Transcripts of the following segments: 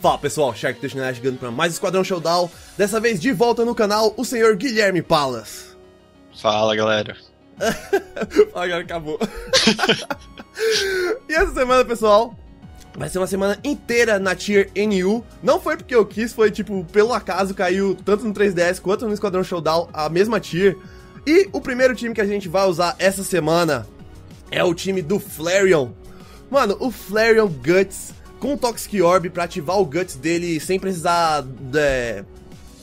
Fala pessoal, Shark Teixeira chegando para mais Esquadrão Showdown. Dessa vez de volta no canal, o senhor Guilherme Palas. Fala galera. Agora acabou. E essa semana pessoal, vai ser uma semana inteira na Tier NU. Não foi porque eu quis, foi tipo, pelo acaso caiu tanto no 3DS quanto no Esquadrão Showdown a mesma Tier. E o primeiro time que a gente vai usar essa semana é o time do Flareon. Mano, o Flareon Guts com o Toxic Orb pra ativar o Guts dele sem precisar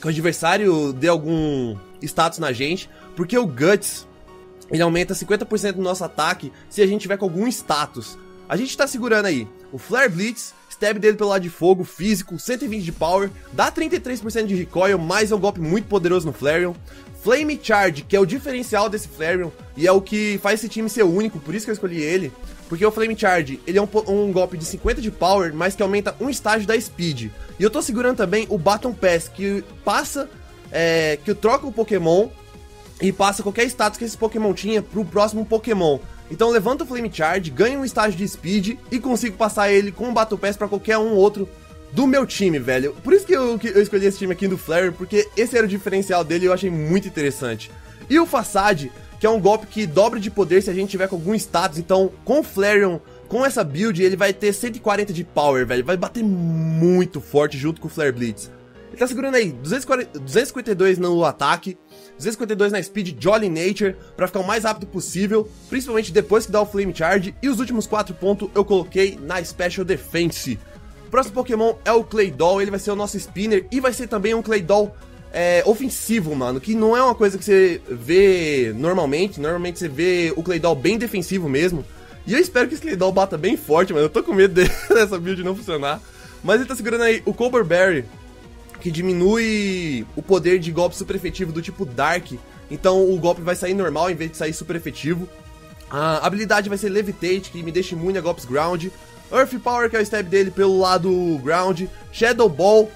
que o adversário dê algum status na gente, porque o Guts, ele aumenta 50% do nosso ataque se a gente tiver com algum status. A gente tá segurando aí o Flare Blitz, stab dele pelo lado de fogo, físico, 120 de power, dá 33% de recoil, mas é um golpe muito poderoso no Flareon. Flame Charge, que é o diferencial desse Flareon e é o que faz esse time ser único, por isso que eu escolhi ele. Porque o Flame Charge, ele é um golpe de 50 de power, mas que aumenta um estágio da Speed. E eu tô segurando também o Baton Pass, que passa, que troca o Pokémon e passa qualquer status que esse Pokémon tinha pro próximo Pokémon. Então levanta o Flame Charge, ganha um estágio de Speed e consigo passar ele com o Baton Pass pra qualquer um outro do meu time, velho. Por isso que eu escolhi esse time aqui do Flare, porque esse era o diferencial dele e eu achei muito interessante. E o Facade, que é um golpe que dobra de poder se a gente tiver com algum status. Então, com o Flareon, com essa build, ele vai ter 140 de power, velho. Vai bater muito forte junto com o Flare Blitz. Ele tá segurando aí 252 no ataque, 252 na Speed Jolly Nature, pra ficar o mais rápido possível, principalmente depois que dá o Flame Charge. E os últimos 4 pontos eu coloquei na Special Defense. O próximo Pokémon é o Claydol, ele vai ser o nosso Spinner e vai ser também um Claydol ofensivo, mano, que não é uma coisa que você vê normalmente. Normalmente você vê o Claydol bem defensivo mesmo. E eu espero que esse Claydol bata bem forte, mano. Eu tô com medo dessa build não funcionar. Mas ele tá segurando aí o Colbur Berry, que diminui o poder de golpe super efetivo do tipo Dark. Então o golpe vai sair normal em vez de sair super efetivo. A habilidade vai ser Levitate, que me deixa imune a golpes Ground. Earth Power, que é o stab dele pelo lado Ground. Shadow Ball,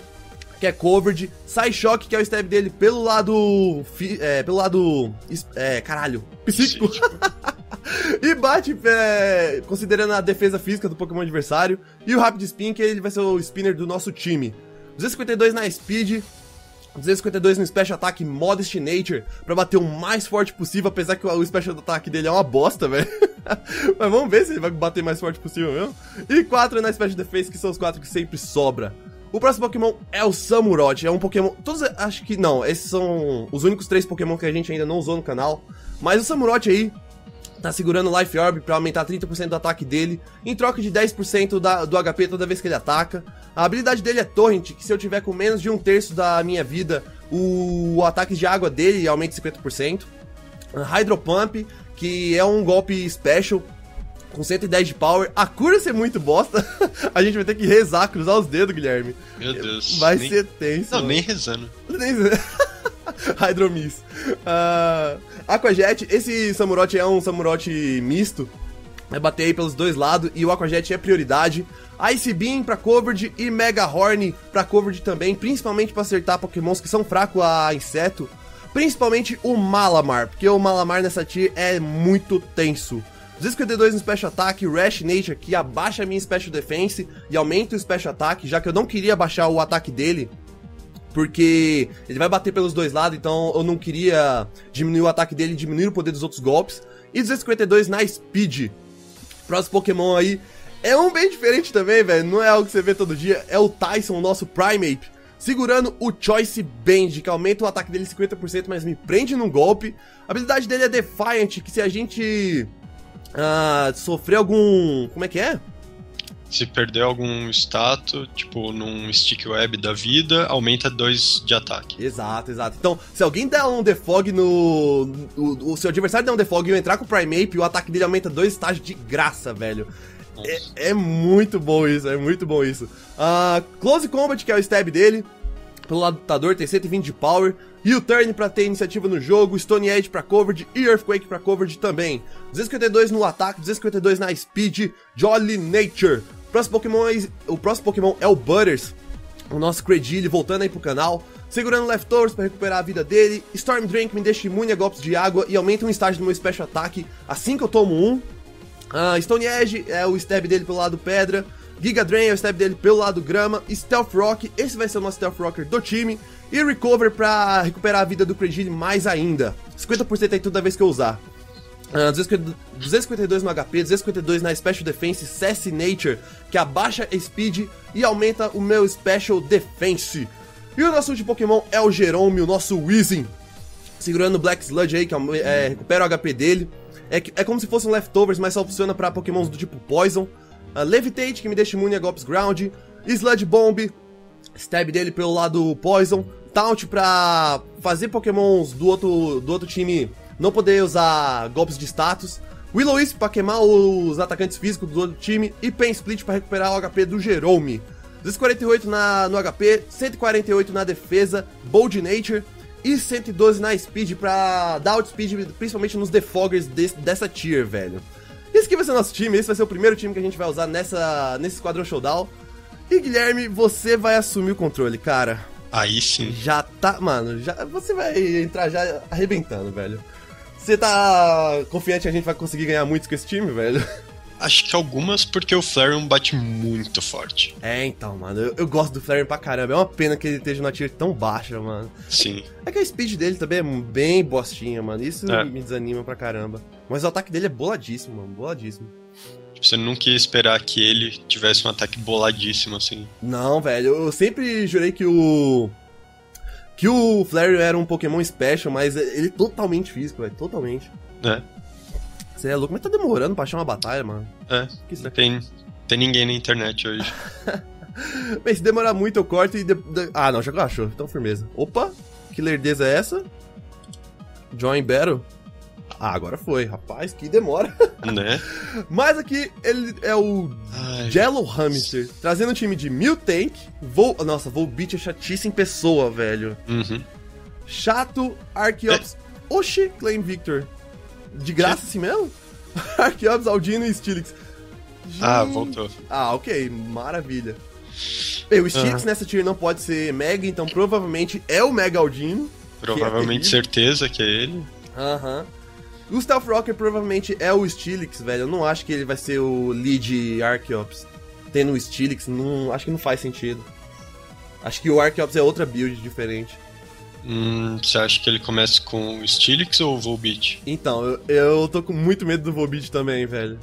que é covered, sai choque, que é o stab dele pelo lado psíquico. E bate considerando a defesa física do Pokémon adversário. E o Rapid Spin, que ele vai ser o spinner do nosso time. 252 na Speed, 252 no Special Attack Modest Nature, pra bater o mais forte possível, apesar que o Special Attack dele é uma bosta, velho. Mas vamos ver se ele vai bater mais forte possível mesmo. E 4 na Special Defense, que são os 4 que sempre sobra. O próximo Pokémon é o Samurott, é um Pokémon... Todos, acho que não, esses são os únicos 3 Pokémon que a gente ainda não usou no canal. Mas o Samurott aí tá segurando o Life Orb pra aumentar 30% do ataque dele, em troca de 10% do HP toda vez que ele ataca. A habilidade dele é Torrent, que se eu tiver com menos de 1/3 da minha vida, o ataque de água dele aumenta 50%. Hydro Pump, que é um golpe special, com 110 de power, a cura ser muito bosta. A gente vai ter que rezar, cruzar os dedos, Guilherme. Meu Deus. Vai ser tenso. Não, nem rezando. Hydro Miss. Aqua Jet, esse Samurott é um Samurott misto. Vai bater aí pelos dois lados e o Aqua Jet é prioridade. Ice Beam pra covered e Mega Horn pra covered também, principalmente pra acertar pokémons que são fracos a inseto. Principalmente o Malamar, porque o Malamar nessa tier é muito tenso. 252 no Special Attack, Rash Nature, que abaixa a minha Special Defense e aumenta o Special Attack, já que eu não queria abaixar o ataque dele, porque ele vai bater pelos dois lados, então eu não queria diminuir o ataque dele e diminuir o poder dos outros golpes. E 252 na Speed. Próximo Pokémon aí é um bem diferente também, velho, não é algo que você vê todo dia, é o Tyson, o nosso Primeape, segurando o Choice Band, que aumenta o ataque dele 50%, mas me prende num golpe. A habilidade dele é Defiant, que se a gente... sofrer algum... como é que é? Se perder algum status, tipo, num stick web da vida, aumenta 2 de ataque. Exato, exato. Então, se alguém der um Defog no... o seu adversário der um Defog e eu entrar com o Primeape, o ataque dele aumenta 2 estágios de graça, velho. É muito bom isso, é muito bom isso. Close Combat, que é o stab dele, pelo lado do lutador, tem 120 de power. U-turn pra ter iniciativa no jogo, Stone Edge pra covered e Earthquake pra covered também. 252 no ataque, 252 na Speed, Jolly Nature. O próximo Pokémon é o Butters, o nosso Credilly voltando aí pro canal, segurando Leftovers pra recuperar a vida dele. Storm Drink me deixa imune a golpes de água e aumenta um estágio do meu Special Attack assim que eu tomo um. Stone Edge é o stab dele pelo lado pedra. Giga Drain é o step dele pelo lado grama, Stealth Rock, esse vai ser o nosso Stealth Rocker do time, e Recover pra recuperar a vida do Credit mais ainda, 50% aí toda vez que eu usar. 252 no HP, 252 na Special Defense, Sassy Nature, que abaixa a Speed e aumenta o meu Special Defense. E o nosso último Pokémon é o Jerome, o nosso Weezing, segurando o Black Sludge aí, que recupera o HP dele. É como se fosse um Leftovers, mas só funciona pra Pokémons do tipo Poison. Levitate, que me deixa imune a Golpes Ground, Sludge Bomb, stab dele pelo lado Poison, Taunt pra fazer Pokémons do outro time não poder usar golpes de status, Will-O-Wisp pra queimar os atacantes físicos do outro time e Pain Split pra recuperar o HP do Jerome. 248 no HP, 148 na defesa, Bold Nature e 112 na Speed pra dar outspeed, principalmente nos Defoggers dessa tier, velho. Esse aqui vai ser o nosso time, esse vai ser o primeiro time que a gente vai usar nesse Esquadrão Showdown. E Guilherme, você vai assumir o controle, cara. Aí sim. Já tá, mano, você vai entrar já arrebentando, velho. Você tá confiante que a gente vai conseguir ganhar muitos com esse time, velho? Acho que algumas, porque o Flareon bate muito forte. É, então, mano, eu gosto do Flareon pra caramba. É uma pena que ele esteja numa tier tão baixa, mano. Sim. É que a speed dele também é bem bostinha, mano. Isso me desanima pra caramba. Mas o ataque dele é boladíssimo, mano, boladíssimo. Você nunca ia esperar que ele tivesse um ataque boladíssimo, assim. Não, velho, eu sempre jurei que o Flareon era um Pokémon special, mas ele é totalmente físico, velho, totalmente. É. Você é louco, mas tá demorando pra achar uma batalha, mano. É, tem ninguém na internet hoje. Mas se demorar muito eu corto e... Ah, não, já achou, então firmeza. Opa, que lerdeza é essa? Join Battle? Ah, agora foi, rapaz, que demora. Né? Mas aqui ele é o Jello Hamster, trazendo um time de Miltank, Nossa, Volbeat é chatice em pessoa, velho. Uhum. Chato, Archeops, Oxi, Claim Victor. De graça assim mesmo? Archeops, Audino e Steelix. Ah, voltou. Ah, ok, maravilha. Bem, o Steelix nessa tier não pode ser Mega, então provavelmente é o Mega Audino. Provavelmente, certeza que é ele. Aham. O Stealth Rocker provavelmente é o Steelix, velho. Eu não acho que ele vai ser o lead Archeops. Tendo o Steelix, acho que não faz sentido. Acho que o Archeops é outra build diferente. Você acha que ele começa com o Steelix ou o Volbeat? Então, eu tô com muito medo do Volbeat também, velho.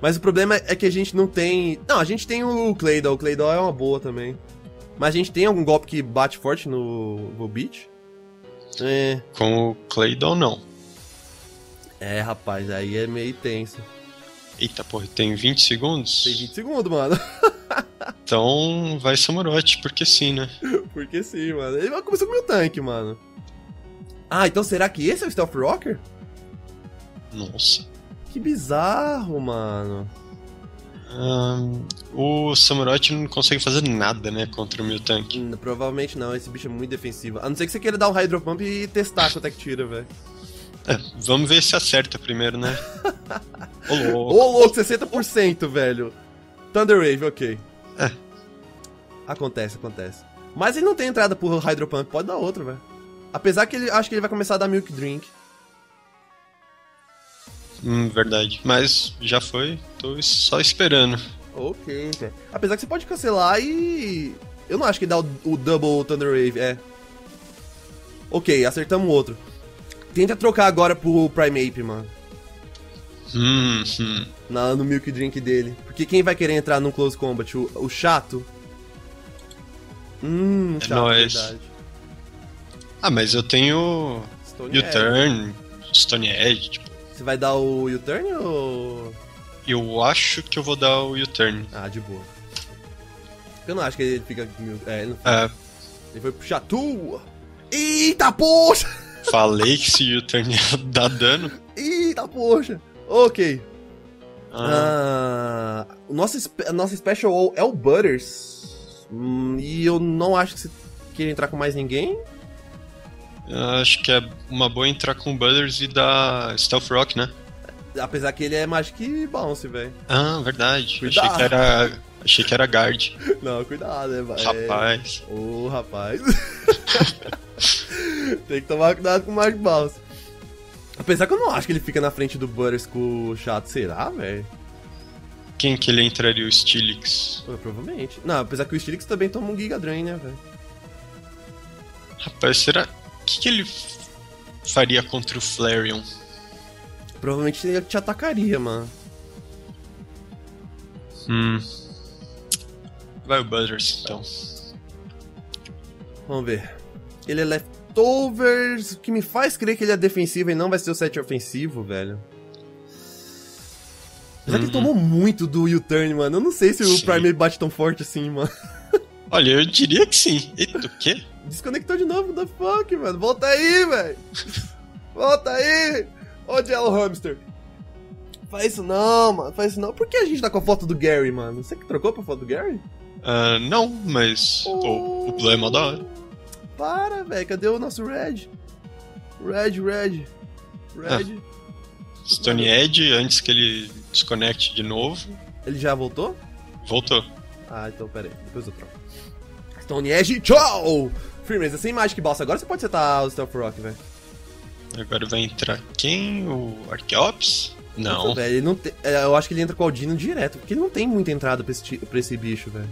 Mas o problema é que a gente não tem... Não, a gente tem o Claydol. O Claydol é uma boa também. Mas a gente tem algum golpe que bate forte no Volbeat? É... Com o Claydol, não. É, rapaz, aí é meio tenso. Eita, porra, tem 20 segundos? Tem 20 segundos, mano. Então, vai Samurott, porque sim, né? Porque sim, mano. Ele começou com o meu tanque, mano. Ah, então será que esse é o Stealth Rocker? Nossa. Que bizarro, mano. O Samurott não consegue fazer nada, né, contra o meu tanque. Provavelmente não, esse bicho é muito defensivo. A não ser que você queira dar um Hydro Pump e testar quanto é que tira, velho. É, vamos ver se acerta primeiro, né? Ô louco. Ô louco, 60%, velho. Thunder Wave, ok. É. Acontece. Mas ele não tem entrada por Hydro Pump, pode dar outro, velho. Apesar que ele acho que ele vai começar a dar Milk Drink. Verdade. Mas já foi, tô só esperando. Ok, velho. Apesar que você pode cancelar e... Eu não acho que dá o Double Thunder Wave, é. Ok, acertamos o outro. Tenta trocar agora pro Primeape, mano. No Milk Drink dele. Porque quem vai querer entrar no Close Combat? O chato? Chato, nóis. Verdade. Ah, mas eu tenho... U-turn, Stone Edge, tipo. Você vai dar o U-turn ou... Eu acho que eu vou dar o U-turn. Ah, de boa. Eu não acho que ele fica... É, ele não fica. Ele foi pro chato. Eita, poxa! Falei que se U-turn ia dar dano. Eita, poxa. Ok. Nossa Special Wall é o Butters. E eu não acho que você queira entrar com mais ninguém. Eu acho que é uma boa entrar com o Butters e dar Stealth Rock, né? Apesar que ele é Magic Bounce, velho. Ah, verdade. Cuidado. Achei que era Guard. Não, cuidado, né, velho. Rapaz. Ô, rapaz. Tem que tomar cuidado com o Magic Bounce. Apesar que eu não acho que ele fica na frente do Butters com o chato, será, velho? Quem que ele entraria? O Steelix? Pô, provavelmente. Não, apesar que o Steelix também toma um Giga Drain, né, velho? Rapaz, será... O que ele faria contra o Flareon? Provavelmente ele te atacaria, mano. Vai o Buzzers, então. Vamos ver. Ele é Leftovers, o que me faz crer que ele é defensivo e não vai ser o set ofensivo, velho. Apesar que ele tomou muito do U-turn, mano. Eu não sei se o Prime bate tão forte assim, mano. Olha, eu diria que sim. Eita, o quê? Desconectou de novo, the fuck, mano. Volta aí, velho. Volta aí. Ô, Jello Hamster. Faz isso não, mano. Faz isso não. Por que a gente tá com a foto do Gary, mano? Você que trocou pra foto do Gary? Não, mas... Oh, o Blue é mó da hora. Para, velho. Cadê o nosso Red? Red. Stone Edge, antes que ele desconecte de novo. Ele já voltou? Voltou. Ah, então pera aí. Depois eu troco. Stone Edge, tchau! Firmeza, sem mágica e balsa. Agora você pode setar o Stealth Rock, velho. Agora vai entrar quem? O Archeops? Não. Nossa, véio, ele não te... Eu acho que ele entra com o Audino direto, porque ele não tem muita entrada pra esse bicho, velho.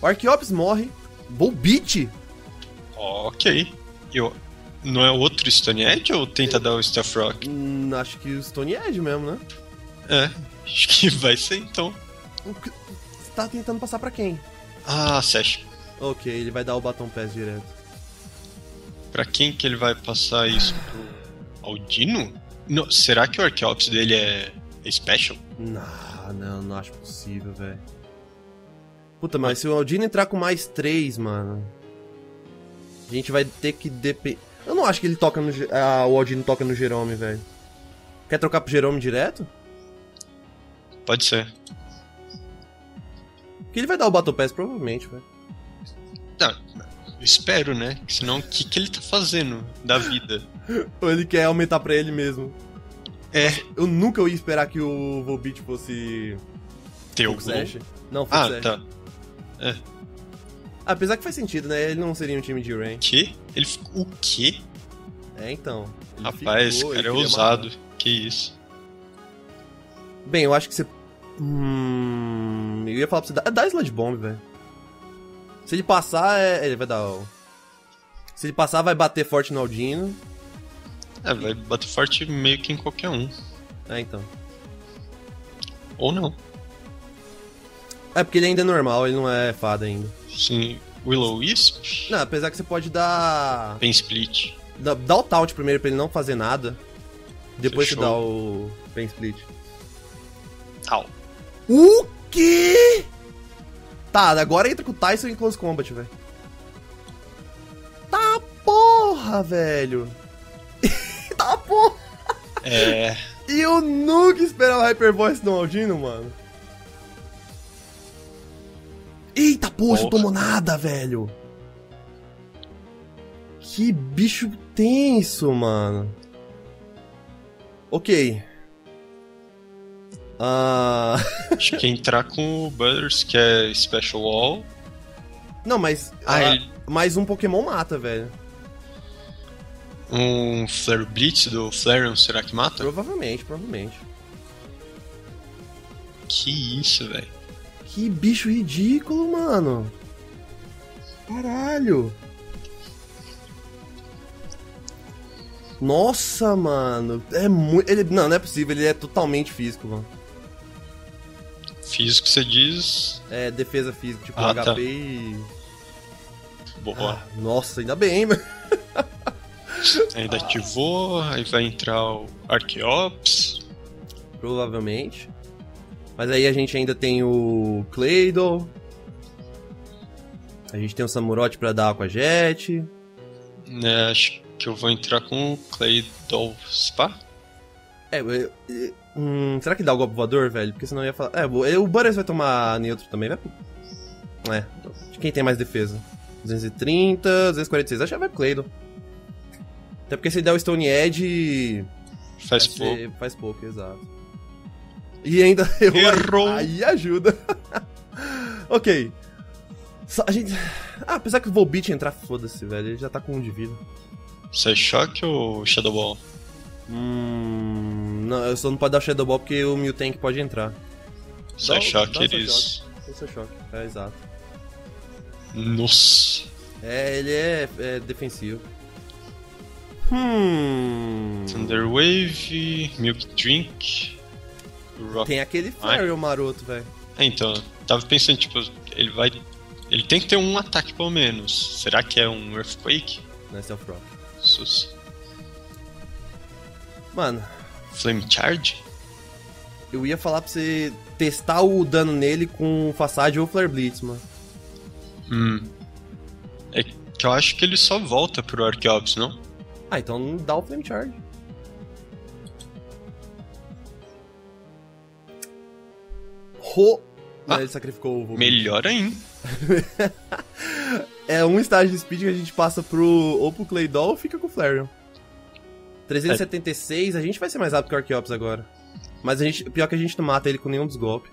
O Archeops morre. Volbeat! Ok. Não é outro Stone Edge ou tenta dar o Stealth Rock? Acho que o Stone Edge mesmo, né? É, acho que vai ser então. Você tá tentando passar pra quem? Ah, Sesh. Ok, ele vai dar o Baton Pass direto. Pra quem que ele vai passar isso? Pro Audino? Não, será que o Archeops dele é special? Não acho possível, velho. Puta, mas se o Audino entrar com mais 3, mano... A gente vai ter que depender... Eu não acho que ele toca no... Ah, o Audino toca no Jerome, velho. Quer trocar pro Jerome direto? Pode ser. Porque ele vai dar o Battle Pass, provavelmente, velho. Não, eu espero, né? Senão, o que ele tá fazendo da vida? Ou ele quer aumentar pra ele mesmo. É. Eu nunca ia esperar que o Volbeat fosse... Teu gol? Não, Fox Ash. Tá. É. Apesar que faz sentido, né? Ele não seria um time de rank. Que? Ele ficou... O quê? É, então. Rapaz, esse cara é ousado. Matar. Que isso. Bem, eu acho que você... eu ia falar pra você dar Sludge Bomb, velho. Se ele passar, ele vai dar o... Se ele passar, vai bater forte no Audino. É, vai bater forte meio que em qualquer um. É, então. Ou não. É, porque ele ainda é normal, ele não é fada ainda. Sim. Will-O-Wisp? Não, apesar que você pode dar... Pain Split. Dá o Taunt primeiro pra ele não fazer nada. Depois você dá o Pain Split. Au. O quê? Tá, agora entra com o Tyson em Close Combat, velho. Tá porra, velho. Tá porra. É. E eu nunca esperava o Hyper Voice do Audino, mano. Eita, poxa, não tomou nada, velho. Que bicho tenso, mano. Ok. Acho que entrar com o Butters, que é Special Wall. Não, mas mais um Pokémon mata, velho. Um Flare Blitz do Flareon, será que mata? Provavelmente. Que isso, velho. Que bicho ridículo, mano. Caralho. Nossa, mano. É muito... Não é possível, ele é totalmente físico, mano. Físico, você diz? É, defesa física, tipo HP tá. E... Boa. Ah, nossa, ainda bem, mano. Ainda ativou, aí vai entrar o Archeops. Provavelmente. Mas aí a gente ainda tem o Claydol. A gente tem o Samurott pra dar Aqua Jet. É, acho que eu vou entrar com o Claydol Spa. É, será que dá o golpe voador, velho? Porque senão eu ia falar... É, o Butters vai tomar neutro também, velho. É, quem tem mais defesa? 230, 246, acho que vai pro Claydol. Até porque se ele der o Stone Edge... Faz pouco, exato. E ainda... Errou! Aí ajuda. Ok. A gente... apesar que o Volbeat entrar, foda-se, velho. Ele já tá com 1 de vida. Você é choque ou Shadow Ball? Não, eu só não posso dar o Shadow Ball porque o Milk Drink pode entrar. Se achar que eles... Choque. É, exato. Nossa. É, ele é defensivo. Thunder Wave, Milk Drink... Rock. Tem aquele Flareon maroto, velho. É, então, tava pensando, tipo, ele vai... Ele tem que ter um ataque, pelo menos. Será que é um Earthquake? Não, é Stealth Rock. Sus. Mano... Flame Charge? Eu ia falar pra você testar o dano nele com Facade ou Flare Blitz, mano. É que eu acho que ele só volta pro Archeops, não? Ah, então não dá o Flame Charge. Mas ele sacrificou o Volbeat. Melhor ainda. É um estágio de speed que a gente passa ou pro Claydol ou fica com o Flareon. 376, a gente vai ser mais rápido que o Archeops agora. Mas pior que a gente não mata ele com nenhum dos golpes.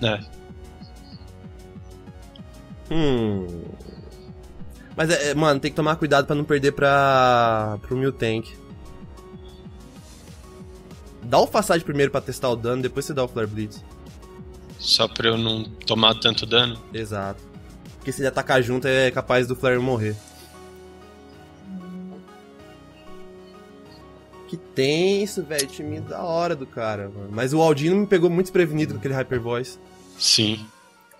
É. Mas, mano, tem que tomar cuidado pra não perder pro Milk Tank. Dá o Facade primeiro pra testar o dano, depois você dá o Flare Blitz. Só pra eu não tomar tanto dano? Exato. Porque se ele atacar junto é capaz do Flare morrer. Que tenso, velho. Time da hora do cara, mano. Mas o Audino me pegou muito desprevenido com aquele Hyper Voice. Sim.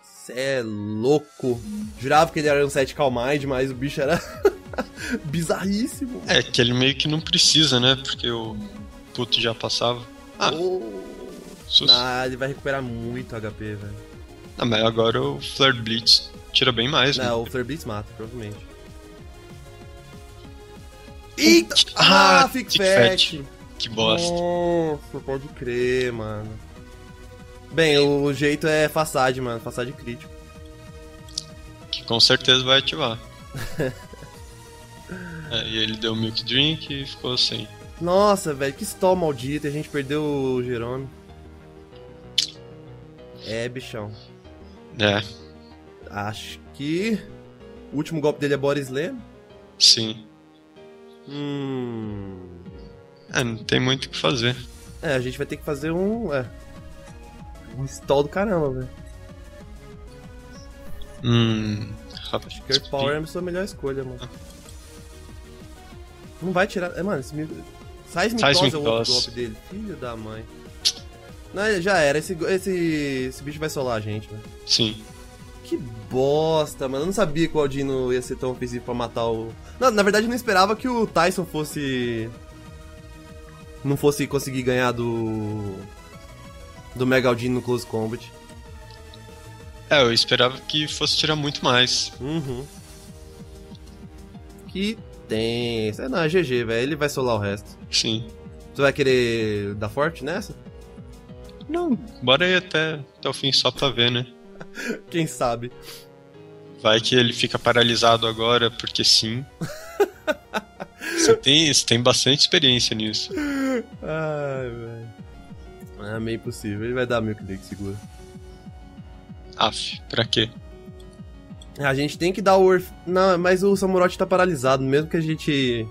Cê é louco. Jurava que ele era um 7 Calmide, mas o bicho era bizarríssimo. Mano. É, que ele meio que não precisa, né? Porque o puto já passava. Ele vai recuperar muito HP, velho. Ah, mas agora o Flare Blitz tira bem mais, né? Não, o Flare Blitz mata, provavelmente. Eita! Fick Fat! Que bosta. Nossa, pode crer, mano. Bem, o jeito é Facade, mano. Facade crítico. Que com certeza vai ativar. E ele deu Milk Drink e ficou assim. Nossa, velho, que stall maldito. A gente perdeu o Jerome. É, bichão. É. Acho que... O último golpe dele é Boris Lê? Sim. É, não tem muito o que fazer. É, a gente vai ter que fazer um stall do caramba, velho. Acho que Earth Power é a sua melhor escolha, mano. Não vai tirar... Mano, esse... Seismic Toss é o outro golpe dele. Filho da mãe. Não, já era. Esse bicho vai solar a gente, velho. Sim. Que bosta, mano. Eu não sabia que o Audino ia ser tão ofensivo pra matar o... Não, na verdade eu não esperava que o Tyson fosse... Não fosse conseguir ganhar do Mega Audino no Close Combat. É, eu esperava que fosse tirar muito mais. Que tenso. Não, é GG, velho. Ele vai solar o resto. Sim. Tu vai querer dar forte nessa? Não, bora ir até o fim só pra ver, né? Quem sabe? Vai que ele fica paralisado agora, porque sim. Você tem bastante experiência nisso. Ai, velho. É meio possível, ele vai dar meio que segura. Aff, pra quê? A gente tem que dar o... Não, mas o Samurott tá paralisado, mesmo que a gente...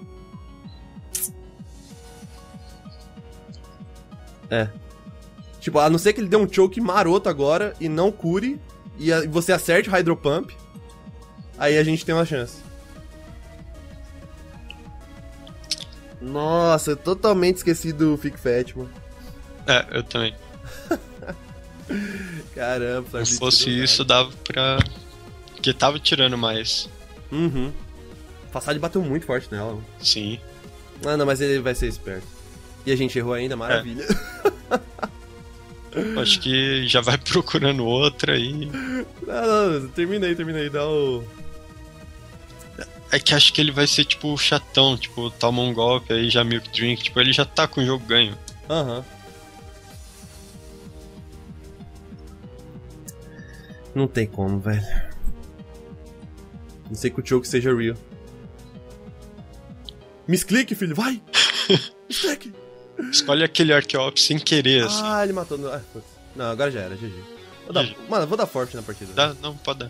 É. Tipo, a não ser que ele dê um choke maroto agora e não cure, e você acerte o Hydro Pump, aí a gente tem uma chance. Nossa, eu totalmente esqueci do Fick Fat, mano. É, eu também. Caramba. Se fosse isso, dava pra... Porque tava tirando mais. Facade bateu muito forte nela, mano. Sim. Ah, não, mas ele vai ser esperto. E a gente errou ainda, maravilha. É. Acho que já vai procurando outra aí. Não, terminei, dá o... É que acho que ele vai ser tipo chatão, tipo, toma um golpe aí já Milk Drink, tipo, ele já tá com o jogo ganho. Não tem como, velho. Não sei que o choke seja real. Misclick, filho, vai! Misclick! Escolhe aquele Archeops sem querer, assim. Ele matou. Não, agora já era, GG. Mano, vou dar forte na partida. Dá, não, pode dar.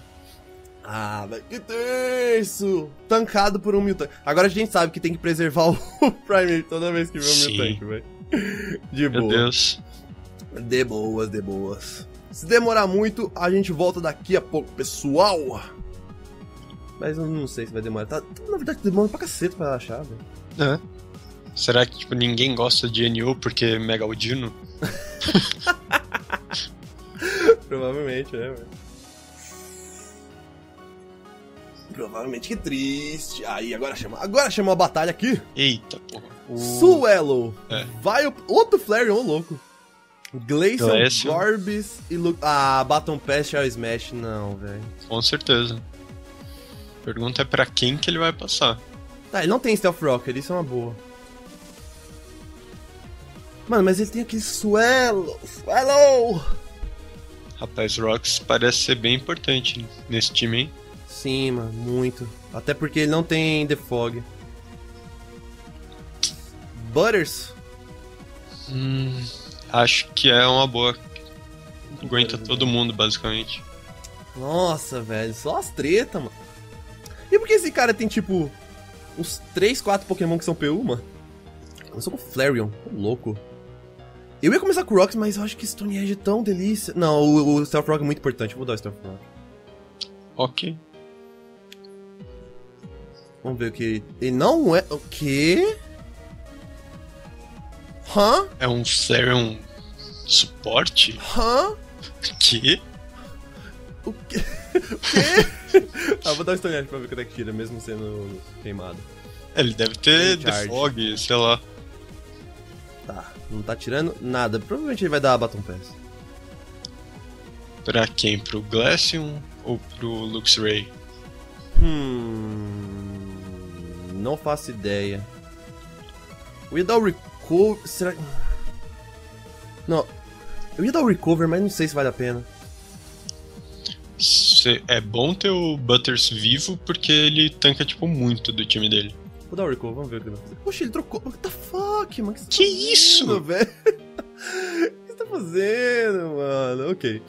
Velho, que terço! Tancado por um Milk Tank. Agora a gente sabe que tem que preservar o Primer toda vez que vê um Milk Tank, velho. De boa. Meu Deus. De boas, de boas. Se demorar muito, a gente volta daqui a pouco, pessoal. Mas eu não sei se vai demorar. Tá, na verdade, demora pra cacete pra achar, velho. É. Será que tipo, ninguém gosta de NU porque é Mega Audino? Provavelmente, né, velho? Provavelmente, que triste. Aí, agora chama a batalha aqui. Eita, porra. Suelo. É. Vai outro Flareon louco. Glacial, Gorbis e... Ah, Baton Pass e Shell Smash, não, velho. Com certeza. Pergunta é pra quem que ele vai passar. Tá, ele não tem Stealth Rock, isso é uma boa. Mano, mas ele tem aquele Suelo. Suelo! Rapaz, Rocks parece ser bem importante nesse time, hein? Sim, mano, muito. Até porque ele não tem Defog. Butters? Acho que é uma boa. Aguenta todo mundo, basicamente. Nossa, velho, só as tretas, mano. E por que esse cara tem, tipo, uns 3, 4 Pokémon que são PU, mano? Começou com o Flareon, tô louco. Eu ia começar com o Rocks, mas eu acho que Stone Edge é tão delícia. Não, o Stealth Rock é muito importante, vou dar o Stealth Rock. Ok. Vamos ver o que... Ele não é... O quê? Hã? É um Flareon suporte? Hã? Que? O quê? O quê? Ah, vou dar o Stone Edge pra ver quanto é que tira, mesmo sendo queimado. Ele deve ter Defog, sei lá. Tá, não tá tirando nada. Provavelmente ele vai dar a Baton Pass. Pra quem? Pro Glaceon ou pro Luxray? Não faço ideia. Eu ia dar o Recover... Será que... Não. Eu ia dar o Recover, mas não sei se vale a pena. É bom ter o Butters vivo, porque ele tanca, tipo, muito do time dele. Vou dar o Recover, vamos ver o que ele vai fazer. Poxa, ele trocou... What the fuck, mano? Que isso, velho? O que você tá fazendo, mano? Ok.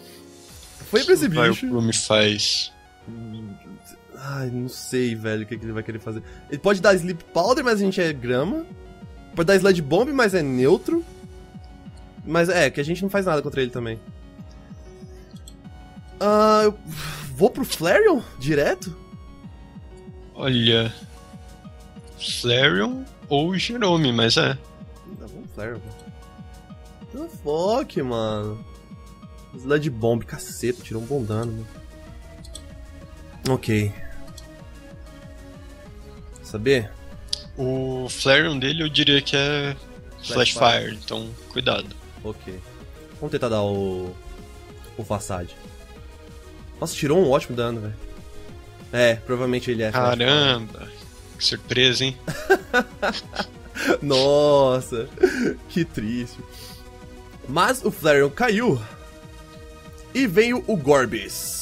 Foi pra esse bicho. Vai, o Plume faz... Ai, não sei, velho, o que ele vai querer fazer. Ele pode dar Sleep Powder, mas a gente é grama. Pode dar Sludge Bomb, mas é neutro. Mas é, que a gente não faz nada contra ele também. Eu vou pro Flareon direto? Olha... Flareon ou Jerome, mas é. Tá bom, Flareon. Não foque, mano. Sludge Bomb, caceta, tirou um bom dano, mano. Ok. Saber? O Flareon dele eu diria que é Flash Fire, então cuidado. Ok. Vamos tentar dar o Facade. Nossa, tirou um ótimo dano, velho. É, provavelmente ele é. Caramba! Que surpresa, hein? Nossa! Que triste. Mas o Flareon caiu. E veio o Gorbis.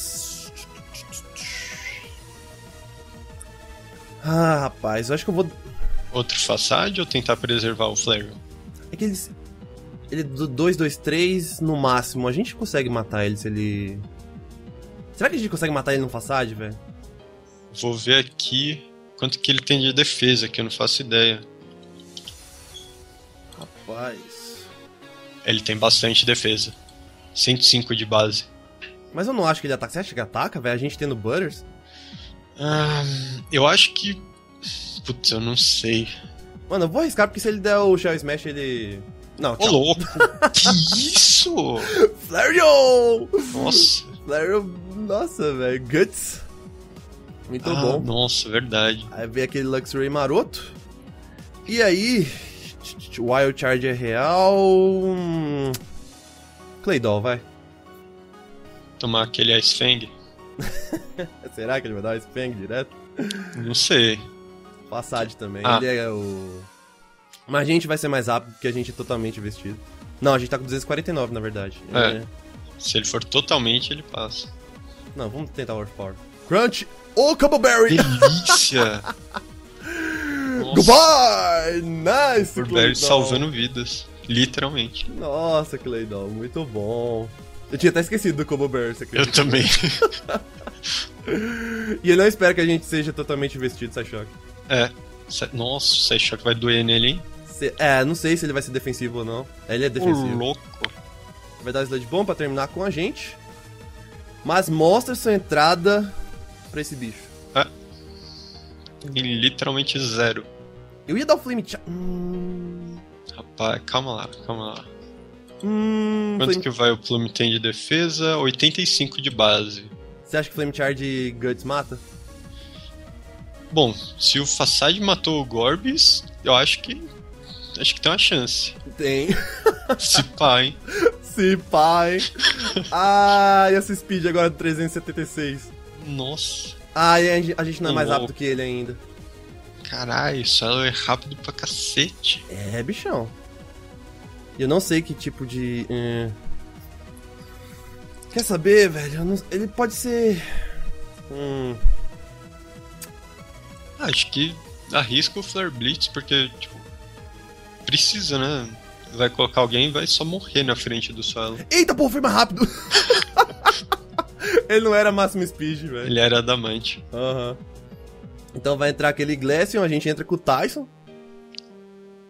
Ah, rapaz, eu acho que eu vou... Outro Facade ou tentar preservar o Flareon? É que ele é 2, 2, 3 no máximo. A gente consegue matar ele se ele... Será que a gente consegue matar ele no Facade, velho? Vou ver aqui quanto que ele tem de defesa, que eu não faço ideia. Rapaz... Ele tem bastante defesa. 105 de base. Mas eu não acho que ele ataca. Você acha que ataca, velho? A gente tendo Butters... eu acho que... Putz, eu não sei. Mano, eu vou arriscar, porque se ele der o Shell Smash, ele... Não, tchau. Ô, louco! Que isso? Flareon! Nossa. Flareon, nossa, velho. Guts. Muito bom. Nossa, verdade. Aí veio aquele Luxray maroto. E aí... Wild Charge é real... Claydol, vai. Tomar aquele Ice Fang. Será que ele vai dar o Spang direto? Não sei. Facade também. Ah. Ele é o... Mas a gente vai ser mais rápido porque a gente é totalmente vestido. Não, a gente tá com 249 na verdade. É. Se ele for totalmente, ele passa. Não, vamos tentar o Earth Power. Crunch ou Colbur Berry! Delícia! Goodbye! Nice! Colbur Berry salvando vidas. Literalmente. Nossa, Claydol, muito bom. Eu tinha até esquecido do Colbur Berry, você acredita? Eu também. E ele não espera que a gente seja totalmente vestido, Psyshock. É. Nossa, o Psyshock vai doer nele, hein? Não sei se ele vai ser defensivo ou não. Ele é defensivo. Ô, louco. Vai dar Sludge Bomb pra terminar com a gente. Mas mostra sua entrada pra esse bicho. É. E literalmente zero. Eu ia dar o Flame Charge. Rapaz, calma lá, calma lá. Quanto Flame... que vai o Plume tem de defesa? 85 de base. Você acha que Flame Charge Guts mata? Bom, se o Facade matou o Gorbis, eu acho que... acho que tem uma chance. Tem. Se pá, hein? Se pá, hein? Ah, e essa speed agora de 376. Nossa. Ah, e a gente não é mais rápido que ele ainda. Caralho, isso é rápido pra cacete. É, bichão. E eu não sei que tipo de... Quer saber, velho? Não... ele pode ser... Acho que arrisca o Flare Blitz, porque, tipo, precisa, né? Vai colocar alguém e vai só morrer na frente do solo. Eita, pô, foi mais rápido! Ele não era máximo speed, velho. Ele era adamante. Aham. Uhum. Então vai entrar aquele Glaceon, a gente entra com o Tyson.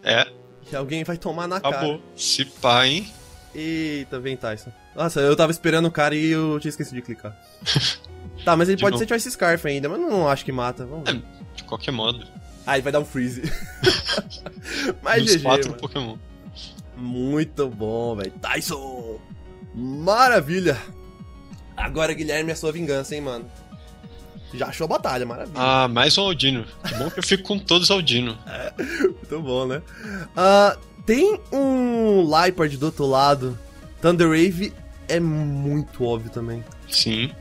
É. E alguém vai tomar na cara. Acabou. Se pá, hein? Eita, vem Tyson. Nossa, eu tava esperando o cara e eu tinha esquecido de clicar. Tá, mas ele de pode novo ser Choice Scarf ainda, mas não acho que mata. Vamos ver. É, de qualquer modo. Ah, ele vai dar um Freeze. Mas GG, 4 mano. Pokémon. Muito bom, velho. Tyson! Maravilha! Agora, Guilherme, é sua vingança, hein, mano. Já achou a batalha, maravilha. Ah, mais um Audino. Que bom que eu fico com todos Audino. É, muito bom, né? Tem um Liepard do outro lado. Thunder Wave é muito óbvio também. Sim.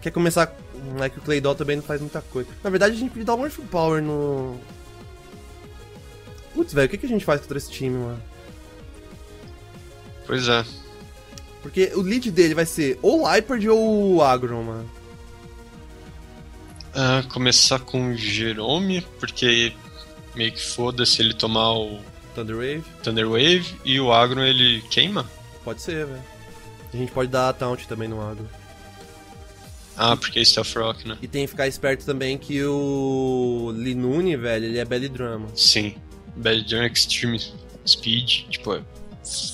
Quer começar... é que o Claydol também não faz muita coisa. Na verdade, a gente podia dar um Earth Power no... Putz, velho, o que a gente faz contra esse time, mano? Pois é. Porque o lead dele vai ser ou Liepard ou Aggron, mano. Começar com o Jerome, porque meio que foda-se ele tomar o... Thunder Wave e o Aggron ele queima? Pode ser, velho. A gente pode dar Taunt também no Aggron. Ah, porque é Stealth Rock, né? E tem que ficar esperto também que o Linune, velho, ele é Belly Drum. Sim. Belly Drum Extreme Speed, tipo, é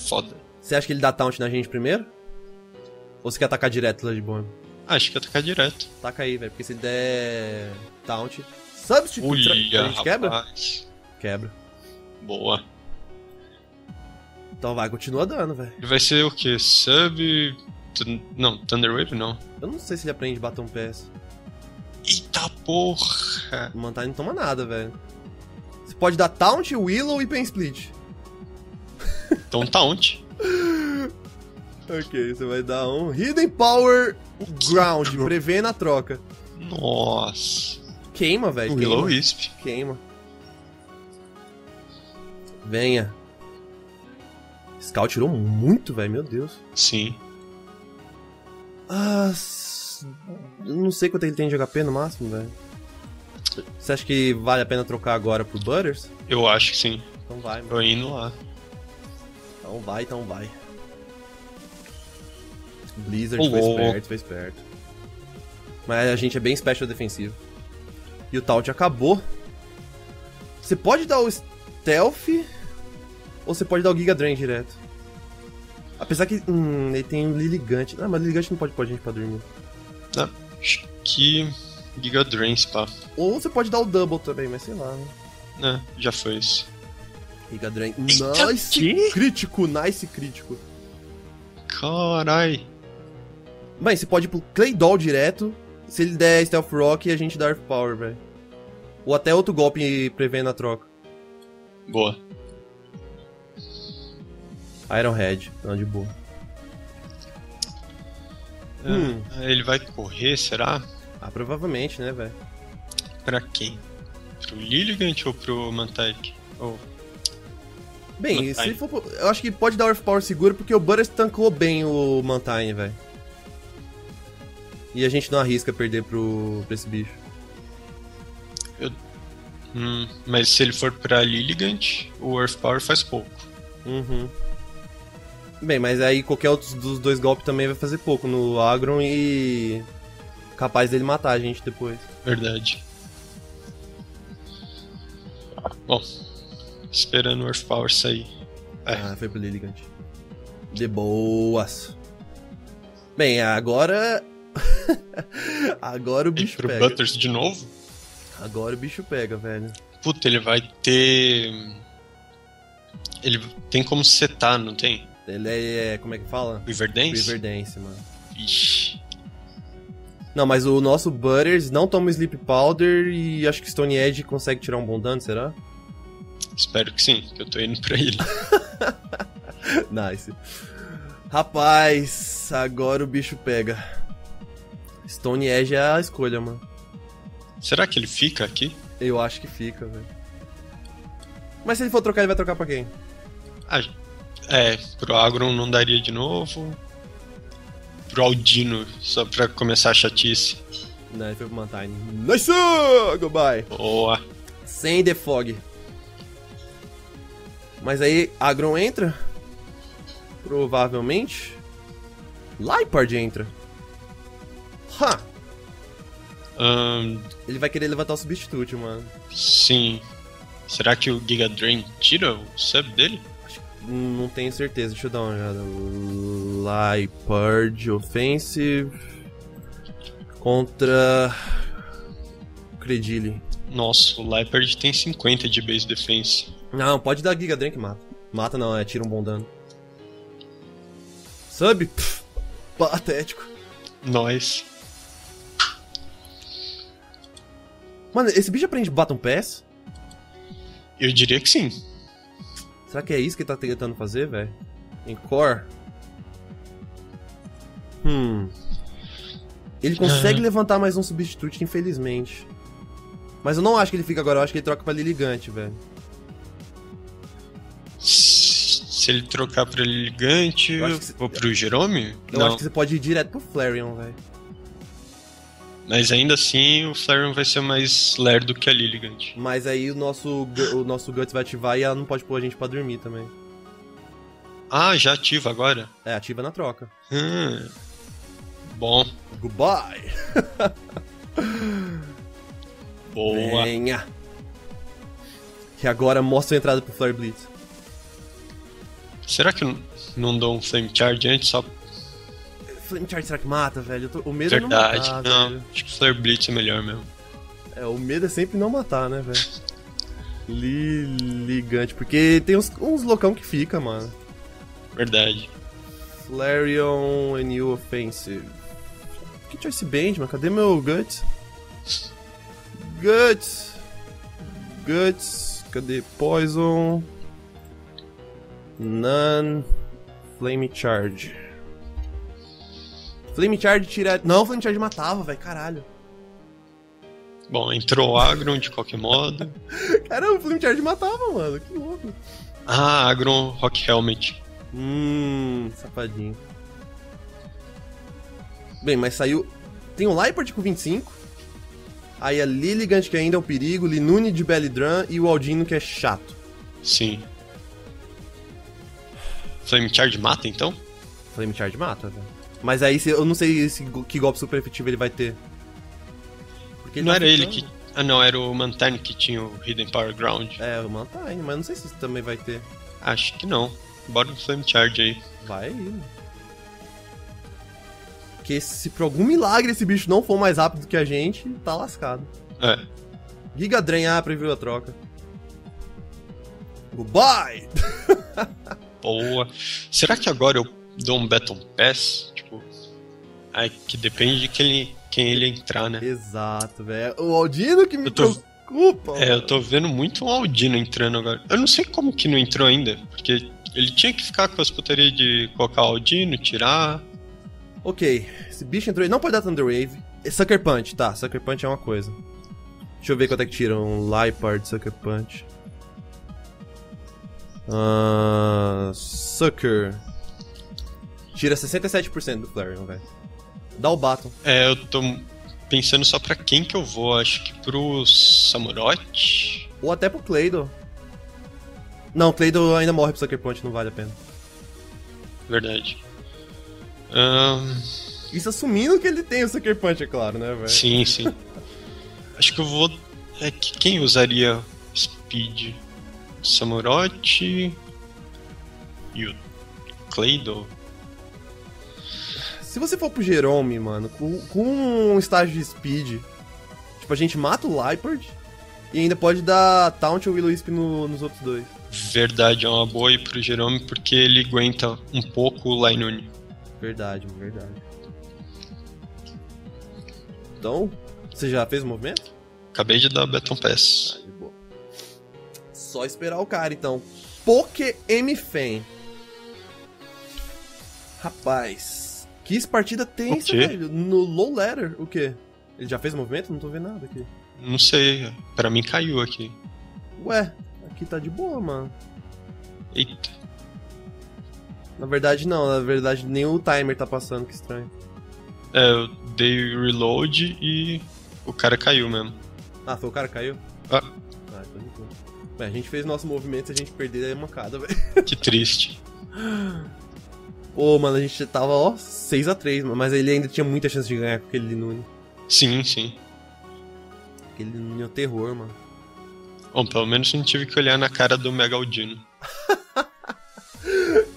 foda. Você acha que ele dá Taunt na gente primeiro? Ou você quer atacar direto, Sludge Bomb? Acho que atacar direto. Taca aí, velho, porque se der Taunt... Substitute, a gente quebra? Quebra. Boa. Então vai, continua dando, velho. Ele vai ser o quê? Sub... não, Thunder Wave não. Eu não sei se ele aprende Baton Pass. Eita porra! O Mantine não toma nada, velho. Você pode dar Taunt, Willow e Pain Split. Então Taunt. Ok, você vai dar um Hidden Power Ground, prevendo a troca. Nossa. Queima, velho. Willow Wisp. Queima. Venha. Scout tirou muito, velho, meu Deus. Sim. Ah, eu não sei quanto ele tem de HP no máximo, velho. Você acha que vale a pena trocar agora pro Butters? Eu acho que sim. Então vai, mano. Tô indo lá. Então vai, então vai. Blizzard foi esperto. Mas a gente é bem special defensivo. E o Taunt acabou. Você pode dar o Stealth ou você pode dar o Giga Drain direto. Apesar que ele tem um Lilligant. Ah, mas o Lilligant não pode pôr a gente pra dormir. Ah, acho que Giga Drain, pá. Ou você pode dar o Double também, mas sei lá, né? É, já foi isso. Giga Drain. Eita, nice que? Crítico, nice crítico. Carai. Bem, você pode ir pro Claydol direto. Se ele der Stealth Rock, a gente dá Earth Power, velho. Ou até outro golpe prevendo a troca. Boa. Ironhead, não, de boa. É, ele vai correr, será? Ah, provavelmente, né, velho? Pra quem? Pro Lilligant ou pro Mantyke? Ou... Bem, Mantine. Se for pro... eu acho que pode dar Earth Power seguro, porque o Butters tancou bem o Mantine, velho. E a gente não arrisca perder pra esse bicho. Eu... mas se ele for pra Lilligant, o Earth Power faz pouco. Uhum. Bem, mas aí qualquer outro dos dois golpes também vai fazer pouco no Aggron e... capaz dele matar a gente depois. Verdade. Bom, esperando o Earth Power sair. É. Ah, foi pro Lilligant. De boas. Bem, agora... agora o bicho pega. Pro Butters de novo? Agora o bicho pega, velho. Puta, ele vai ter... Ele tem como setar, não tem? Ele é... como é que fala? Riverdance? Riverdance, mano. Ixi. Não, mas o nosso Butters não toma Sleep Powder e acho que Stone Edge consegue tirar um bom dano, será? Espero que sim, que eu tô indo pra ele. Nice. Rapaz, agora o bicho pega. Stone Edge é a escolha, mano. Será que ele fica aqui? Eu acho que fica, velho. Mas se ele for trocar, ele vai trocar pra quem? Ah, é, pro Agron não daria de novo. Pro Audino, só pra começar a chatice. Não, ele foi pro Mantine. Nice! Goodbye! Boa! Sem Defog. Mas aí, Agron entra? Provavelmente. Liepard entra. Ha! Ele vai querer levantar o substituto, mano. Sim. Será que o Giga Drain tira o sub dele? Não tenho certeza, deixa eu dar uma olhada. Liepard Offensive contra Credile. Nossa, o Liepard tem 50 de base defense. Não, pode dar Giga Drain que mata. Mata não, é tira um bom dano. Sub? Pff, patético. Nós. Mano, esse bicho aprende Baton Pass? Eu diria que sim. Será que é isso que ele tá tentando fazer, velho? Em core? Ele consegue levantar mais um substitute, infelizmente. Mas eu não acho que ele fica agora, eu acho que ele troca pra Lilligant, velho. Se ele trocar pra Lilligant ou pro Jerome? Eu acho que você pode ir direto pro Flareon, velho. Mas ainda assim, o Flareon vai ser mais lerdo que a Lilligant. Mas aí o nosso Guts vai ativar e ela não pode pôr a gente pra dormir também. Ah, já ativa agora? É, ativa na troca. Bom. Goodbye! Boa! Venha. Que agora mostra a entrada pro Flare Blitz. Será que eu não dou um Flame Charge antes só... Flame Charge será que mata, velho? O medo é não matar, não, velho. Acho que Flare Blitz é melhor mesmo. É, o medo é sempre não matar, né, velho? Lilligant, porque tem uns loucão que fica, mano. Verdade. Flareon and you offensive. Que Choice Band, mano? Cadê meu Guts? Guts, cadê Poison? None. Flame Charge. Flame Charge tira... Não, Flame Charge matava, velho, caralho. Bom, entrou o Agron de qualquer modo. Caramba, o Flame Charge matava, mano, que louco. Ah, Agron Rock Helmet. Safadinho. Bem, mas saiu... Tem o Liepard com 25. Aí a Lilligant, que ainda é um perigo, Linune de Belladrum e o Audino, que é chato. Sim. Flame Charge mata, então? Flame Charge mata, velho. Mas aí eu não sei que golpe super efetivo ele vai ter. Porque ele não era ele que... Ah não, era o Mantine que tinha o Hidden Power Ground. É, o Mantine, mas não sei se isso também vai ter. Acho que não. Bora no Flame Charge aí. Vai aí. Porque se por algum milagre esse bicho não for mais rápido que a gente, tá lascado. É. Giga Drain, previu a troca. Goodbye! Boa. Será que agora eu dou um Baton Pass? Ai, que depende de quem ele entrar, né? Exato, velho. O Audino que me preocupa. É, mano. Eu tô vendo muito um Audino entrando agora. Eu não sei como que não entrou ainda, porque ele tinha que ficar com as putarias de colocar o Audino, tirar... Ok, esse bicho entrou... Ele não pode dar Thunder Wave. É Sucker Punch, tá. Sucker Punch é uma coisa. Deixa eu ver quanto é que tira um Liepard Sucker Punch. Sucker... Tira 67% do Flareon, velho. Dá o Baton. É, eu tô pensando só pra quem que eu vou. Acho que pro Samurott. Ou até pro Claydol. Não, o Claydol ainda morre pro Sucker Punch, não vale a pena. Verdade. Isso assumindo que ele tem o Sucker Punch, é claro, né, velho? Sim, sim. Acho que eu vou... É, quem usaria Speed? Samurott... e o Claydol. Se você for pro Jerome, mano, com um estágio de Speed, tipo, a gente mata o Liepard e ainda pode dar Taunt ou Will-O-Wisp nos outros dois. Verdade, é uma boa ir pro Jerome porque ele aguenta um pouco o Lainune. Verdade, verdade. Então, você já fez o movimento? Acabei de dar Baton Pass. Ah, de boa. Só esperar o cara, então. Poké M-Fan. Rapaz, que partida tensa, velho. No low letter, o quê? Ele já fez o movimento? Não tô vendo nada aqui. Não sei, pra mim caiu aqui. Ué, aqui tá de boa, mano. Eita. Na verdade não, na verdade nem o timer tá passando, que estranho. É, eu dei reload e o cara caiu mesmo. Ah, foi o cara que caiu? Ah. Ah, então não foi. Ué, a gente fez nosso movimento, se a gente perder é mancada, velho. Que triste. Pô, mano, a gente tava, ó, 6-3, mas ele ainda tinha muita chance de ganhar com aquele Nune. Sim, sim. Aquele Nune é o terror, mano. Bom, pelo menos eu não tive que olhar na cara do Mega Audino.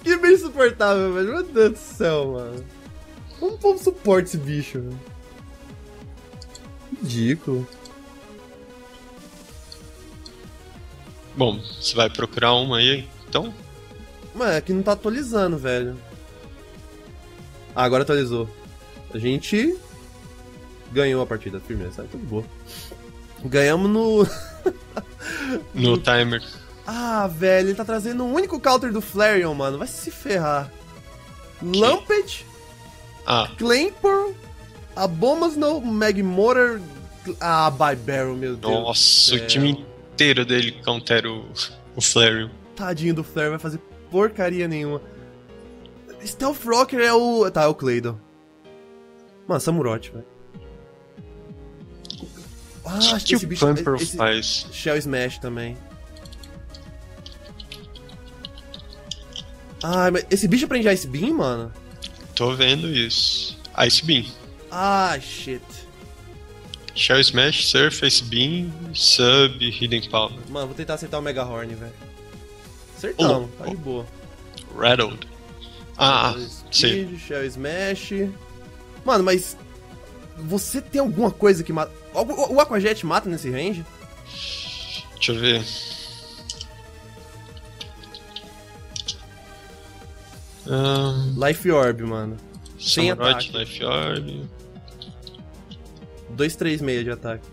Que bem insuportável, velho. Meu Deus do céu, mano. Como o povo suporta esse bicho, velho? Ridículo. Bom, você vai procurar uma aí, então? Mas é que não tá atualizando, velho. Ah, agora atualizou. A gente ganhou a partida, firmeza. Tudo boa. Ganhamos no... no timer. Ah, velho, ele tá trazendo o único counter do Flareon, mano. Vai se ferrar. Que? Lampage, ah. Claymore, a Bombas no Magmortar. Ah, Bybarrow, meu Deus. Nossa, o time inteiro dele counter o Flareon. Tadinho do Flareon, vai fazer porcaria nenhuma. Stealth Rocker é o... Tá, é o Claydol. Mano, Samurott, velho. Ah, que esse bicho faz. Shell Smash também. Ah, mas esse bicho aprende Ice Beam, mano? Tô vendo isso. Ice Beam. Ah, shit. Shell Smash, Surface Beam, Sub, Hidden Power. Mano, vou tentar acertar o Mega Horn, velho. Acertamos, tá de boa. Rattled. Ah, sim. Shell Smash. Mano, mas... você tem alguma coisa que mata... O Aqua Jet mata nesse range? Deixa eu ver... Life Orb, mano. Sem ataque. Life Orb... 236 de ataque.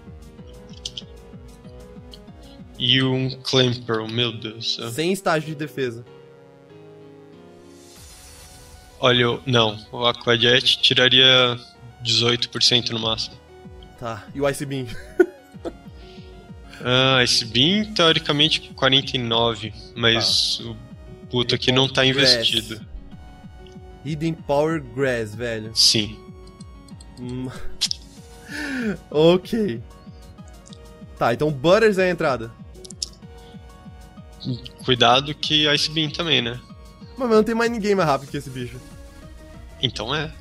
E um Clamper, meu Deus do céu. Sem estágio de defesa. Olha, não. O Aqua Jet tiraria 18% no máximo. Tá, e o Ice Beam? Ice Beam, teoricamente, 49. Mas tá. O puto aqui não tá investido. Hidden Power Grass, velho. Sim. Ok. Tá, então Butters é a entrada. Cuidado que Ice Beam também, né? Mas não tem mais ninguém mais rápido que esse bicho. Então é.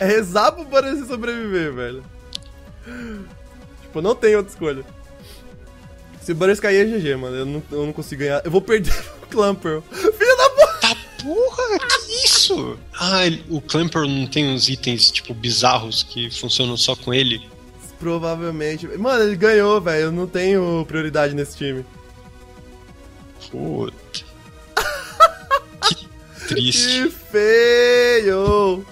É rezar pro Butters e sobreviver, velho. Tipo, não tem outra escolha. Se o Butters cair é GG, mano. Eu não consigo ganhar. Eu vou perder o Clamper. Filho da porra! Tá porra! Que isso? Ah, o Clamper não tem uns itens, tipo, bizarros que funcionam só com ele? Provavelmente. Mano, ele ganhou, velho. Eu não tenho prioridade nesse time. Puta. Que triste. Que feio.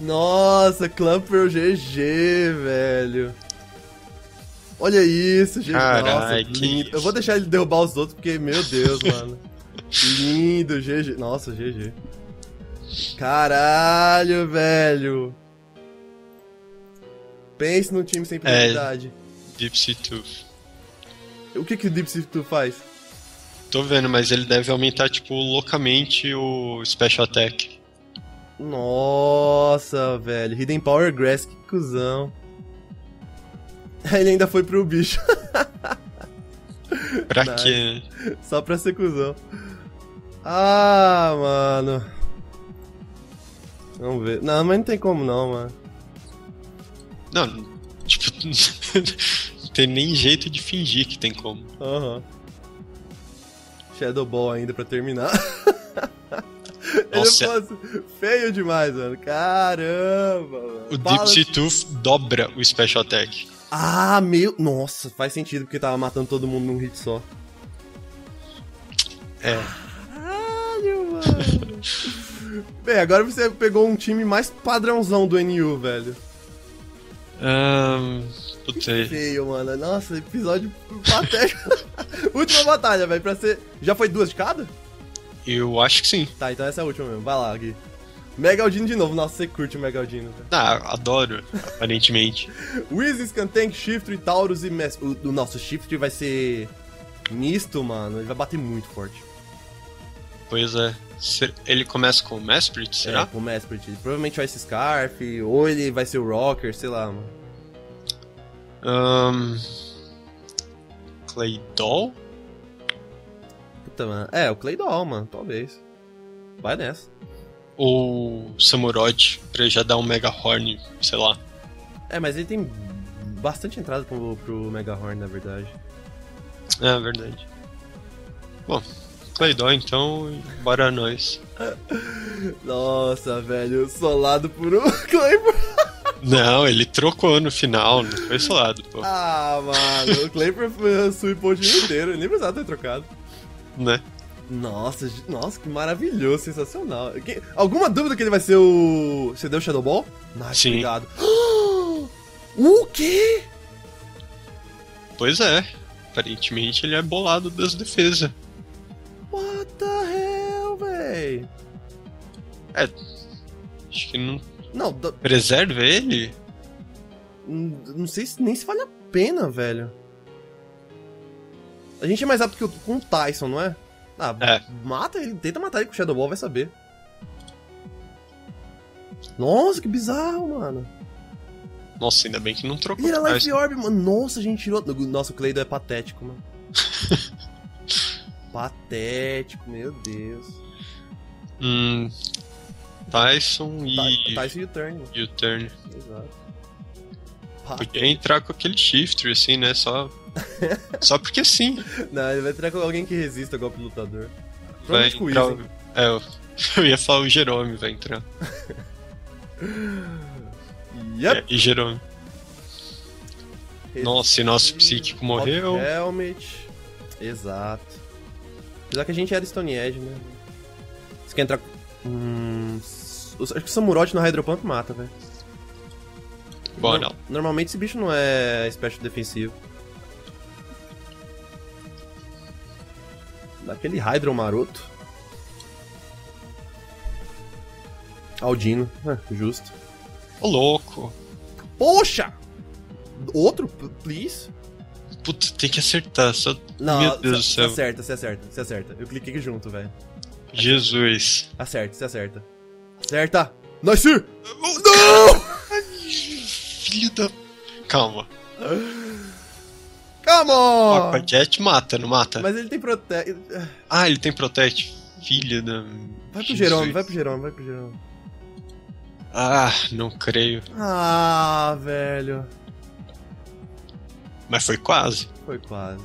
Nossa, Clamper GG, velho. Olha isso, GG. Nossa, que lindo. Isso. Eu vou deixar ele derrubar os outros porque, meu Deus, mano. Lindo, GG. Nossa, GG. Caralho, velho. Pense num time sem prioridade. É, Deep Sea Tooth. O que o Deep Sea Tooth faz? Tô vendo, mas ele deve aumentar, tipo, loucamente o Special Attack. Nossa, velho. Hidden Power Grass, que cuzão. Ele ainda foi pro bicho. Pra nice. Quê? Só pra ser cuzão. Ah, mano. Vamos ver. Não, mas não tem como não, mano. Não, tipo, não tem nem jeito de fingir que tem como. Aham. Shadow Ball ainda pra terminar. Nossa. Feio demais, mano. Caramba, mano. O Deep Tooth dobra o Special Attack. Ah, meu... Nossa, faz sentido, porque tava matando todo mundo num hit só. É. Caralho, mano. Bem, agora você pegou um time mais padrãozão do NU, velho. Que feio, mano. Nossa, episódio patético. Última batalha, velho, pra ser... Já foi duas de cada? Eu acho que sim. Tá, então essa é a última mesmo. Vai lá, Gui. Mega Audino de novo. Nossa, você curte o Mega Audino, velho. Ah, adoro, aparentemente. Wiz, Skantank, Shiftry, Taurus e Mess. O nosso Shiftry vai ser... misto, mano. Ele vai bater muito forte. Pois é. Ele começa com o Mesprit, será? É, com o Mesprit. Ele provavelmente vai esse Scarf, ou ele vai ser o Rocker, sei lá, mano. Claydol? Puta, mano. É, o Claydol, mano. Talvez. Vai nessa. Ou Samurott, pra ele já dar um Mega Horn, sei lá. É, mas ele tem bastante entrada pro Mega Horn, na verdade. É, verdade. Bom, Claydol então, bora nós. Nossa, velho, solado por um Claymore. Não, ele trocou no final, não foi solado, pô. Ah, mano, o Claymore suipou o time inteiro, eu nem precisava ter trocado. Né? Nossa, nossa, que maravilhoso, sensacional. Alguma dúvida que ele vai ser o... Você deu o Shadow Ball? Nice. Sim. Obrigado. O quê? Pois é. Aparentemente ele é bolado das defesas. What the hell, véi? É. Acho que não. Não, preserva ele? Não sei se, nem se vale a pena, velho. A gente é mais apto que com o Tyson, não é? Ah, é. Mata ele, tenta matar ele com o Shadow Ball, vai saber. Nossa, que bizarro, mano. Nossa, ainda bem que não trocou. E era Life Orb, mano. Nossa, a gente tirou... Nossa, o Claydol é patético, mano. Patético, meu Deus. Tyson e... Tyson e U-turn. U-turn. Exato. Podia entrar com aquele Shifter, assim, né? Só porque sim. Não, ele vai entrar com alguém que resista ao golpe do lutador. Vai entrar... É, eu ia falar o Jerome vai entrar. Yep. É, e Jerome. Nossa, e nosso psíquico morreu. Helmet. Exato. Apesar que a gente era Stone Edge, né? Você quer entrar... Acho que o Samurott no Hydro Pump mata, velho. Bom, não. Normalmente esse bicho não é special defensivo. Daquele Hydro maroto. Audino. Justo. Ô, louco. Poxa! Outro, please? Puta, tem que acertar. Só... Não, meu Deus do céu. Acerta, você acerta, você acerta. Eu cliquei junto, velho. Jesus. Acerta, você acerta. Acerta! Nice! Não! Filho da... Calma. Come on! Aqua Jet mata, não mata? Mas ele tem protect... Ah, ele tem protect. Filho da... Vai pro Jerome, vai pro Jerome, vai pro Jerome. Ah, não creio. Ah, velho. Mas foi quase. Foi quase.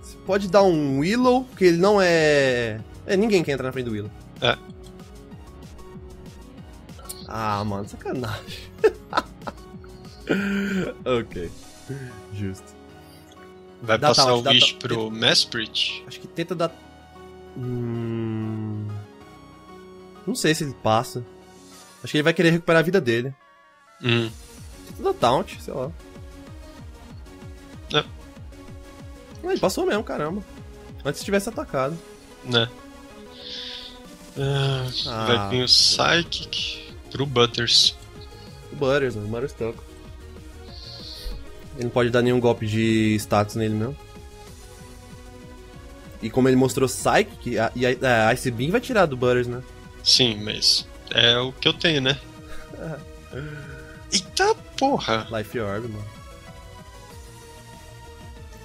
Você pode dar um Willow, porque ele não é... É, ninguém quer entrar na frente do Willow. É. Ah, mano, sacanagem. Ok. Justo. Vai dá passar taunt, o Wish pro tenta... Mesprit? Acho que tenta dar... Não sei se ele passa. Acho que ele vai querer recuperar a vida dele. Da Taunt, sei lá. É. Ele passou mesmo, caramba. Antes tivesse atacado. Né. Vai vir o Psychic pro Butters. O Butters, mano. O Butters toca. Ele não pode dar nenhum golpe de status nele, não. E como ele mostrou Psychic, a Ice Beam vai tirar do Butters, né? Sim, mas é o que eu tenho, né? Eita porra! Life Orb, mano.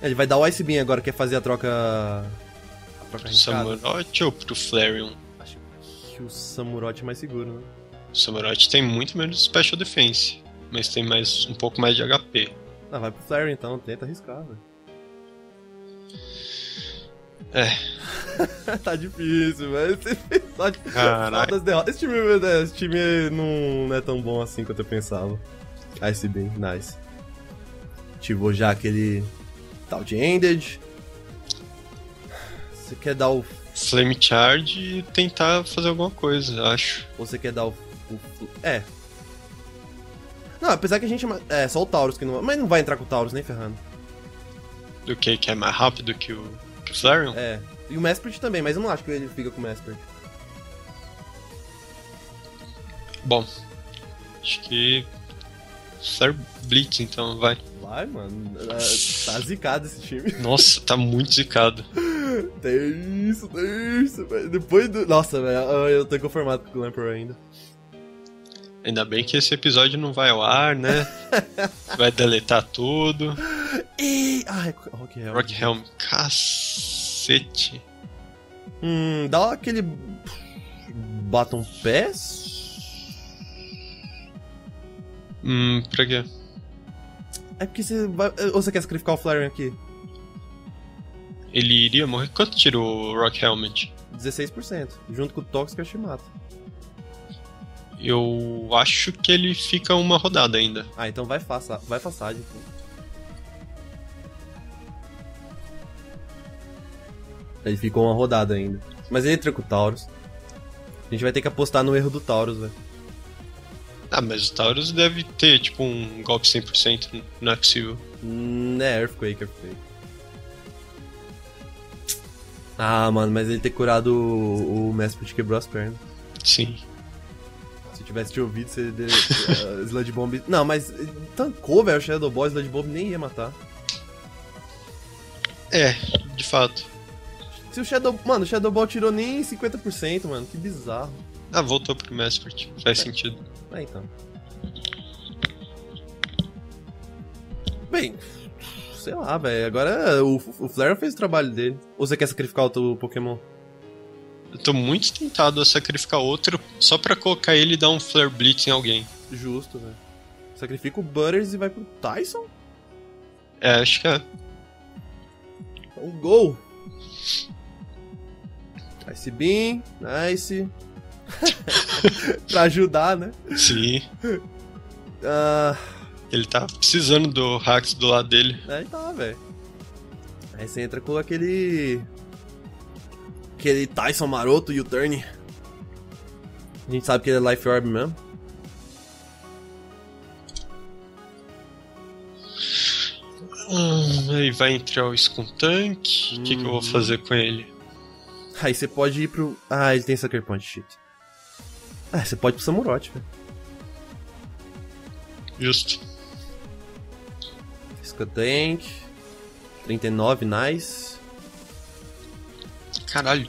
Ele vai dar o Ice Beam agora, quer fazer a troca... A troca pro Samurott ou pro Flareon? Acho que o Samurott é mais seguro, né? O Samurott tem muito menos Special Defense, mas tem mais um pouco mais de HP. Ah, vai pro Flareon então, tenta arriscar, velho. É. Tá difícil, velho. Só das derrotas. Esse time não é tão bom assim quanto eu pensava. Ice Beam, nice. Ativou já aquele tal de Ended. Você quer dar o Flame Charge e tentar fazer alguma coisa, eu acho. Ou você quer dar o... É. Não, apesar que a gente... É, só o Taurus que não... Mas não vai entrar com o Taurus, nem ferrando. Do que é mais rápido que o Flareon? É. E o Mesprit também, mas eu não acho que ele fica com o Mesprit. Bom. Acho que... Flare Blitz, então, vai. Vai, mano. Tá zicado esse time. Nossa, tá muito zicado. Tem isso, velho. Depois do... Nossa, velho, eu tô conformado com o Lamper ainda. Ainda bem que esse episódio não vai ao ar, né? Vai deletar tudo. E... Ai, Rock Helm. Cacete. Dá aquele... Baton Pass? Pra quê? É porque você vai... Ou você quer sacrificar o Flareon aqui? Ele iria morrer. Quanto tirou o Rock Helmet? 16%. Junto com o Toxic eu te mato. Eu acho que ele fica uma rodada ainda. Ah, então vai Facade. Ele ficou uma rodada ainda. Mas ele entra com o Taurus. A gente vai ter que apostar no erro do Taurus, velho. Ah, mas o Taurus deve ter, tipo, um golpe 100%. Não é possível. É, Earthquake. Ah, mano, mas ele ter curado o Mesprit quebrou as pernas. Sim. Se eu tivesse te ouvido, você... Sludge Bomb... Não, mas tancou, velho, o Shadow Ball, Sludge Bomb nem ia matar. É, de fato. Se o Shadow... Mano, o Shadow Ball tirou nem 50%, mano, que bizarro. Ah, voltou pro Mesprit, faz sentido. É, então. Bem... Sei lá, velho. Agora o Flareon fez o trabalho dele. Ou você quer sacrificar outro Pokémon? Eu tô muito tentado a sacrificar outro só pra colocar ele e dar um Flare Blitz em alguém. Justo, velho. Sacrifica o Butters e vai pro Tyson? É, acho que é. Um gol! Ice Beam, nice. Pra ajudar, né? Sim. Ele tá precisando do Hax do lado dele. Aí tá, velho. Aí você entra com aquele... Aquele Tyson maroto, U-turn. A gente sabe que ele é Life Orb mesmo. Aí vai entrar o Skuntank. O que eu vou fazer com ele? Aí você pode ir pro... Ah, ele tem Sucker Punch, shit. Ah, você pode ir pro Samurott, velho. Justo. Tank 39, nice. Caralho, o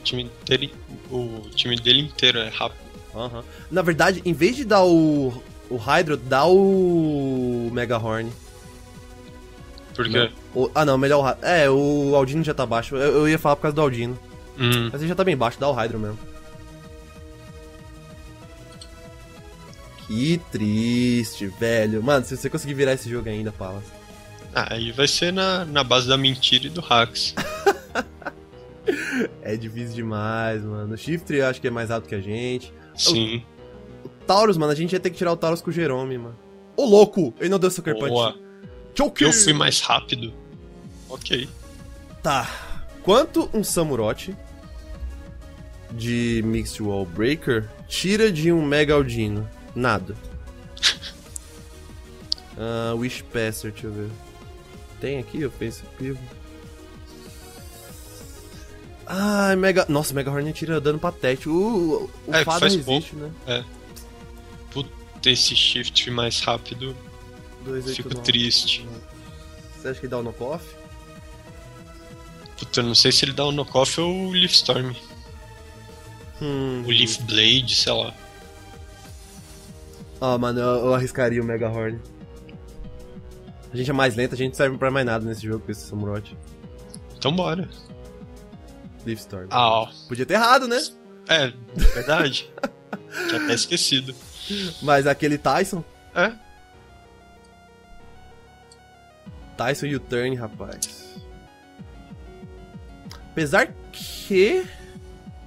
time dele inteiro é rápido. Uhum. Na verdade, em vez de dar o Hydro, dá o Mega Horn. Por quê? Não, melhor o Hydro. É, o Audino já tá baixo. Eu ia falar por causa do Audino. Mas ele já tá bem baixo, dá o Hydro mesmo. Que triste, velho. Mano, se você conseguir virar esse jogo ainda, Palas. Aí vai ser na base da mentira e do Hax. É difícil demais, mano. O Shiftry eu acho que é mais rápido que a gente. Sim. O Taurus, mano, a gente ia ter que tirar o Taurus com o Jerome, mano. Ô, louco! Ele não deu Sucker Punch. Choke! Eu fui mais rápido. Ok. Tá. Quanto um Samurott de Mixed Wall Breaker tira de um Mega Audino? Nada. Wish Passer, deixa eu ver. Tem aqui, eu penso que... Ah, Mega... Nossa, Mega Horn tira dano patético. O fado resiste, pouco, né? É. Puta, esse shift mais rápido. 289. Fico triste. Você acha que ele dá o knock-off? Puta, eu não sei se ele dá o knock-off ou o Leaf Storm. O Leaf Blade, sei lá. Ah, mano, eu arriscaria o Mega Horn. A gente é mais lento, a gente não serve pra mais nada nesse jogo com esse Samurott. Então bora. Leaf Storm. Ah, ó. Podia ter errado, né? É, verdade. Tinha até esquecido. Mas aquele Tyson? É. Tyson e U-turn, rapaz. Apesar que...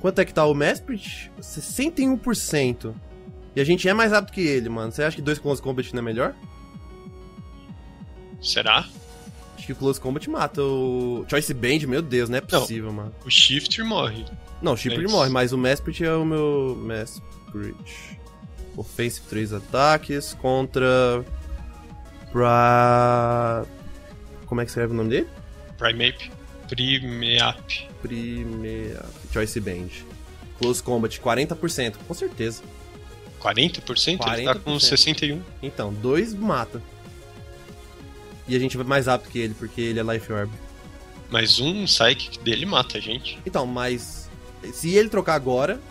Quanto é que tá o Mesprit? 61%. E a gente é mais rápido que ele, mano. Você acha que 2 Close Combat não é melhor? Será? Acho que o Close Combat mata o... Choice Band, meu Deus, não é possível, não, mano. O Shifter morre. Não, o Shifter morre, mas o Mesprit é o meu... Mesprit... Offensive 3 ataques contra... Como é que escreve o nome dele? Primeape. Primeape. Choice Band. Close Combat, 40%. Com certeza. 40%? 40%. Ele tá com 61%. Então, 2 mata. E a gente vai mais rápido que ele, porque ele é Life Orb. Mas um Psychic dele mata a gente. Então, mas... Se ele trocar agora...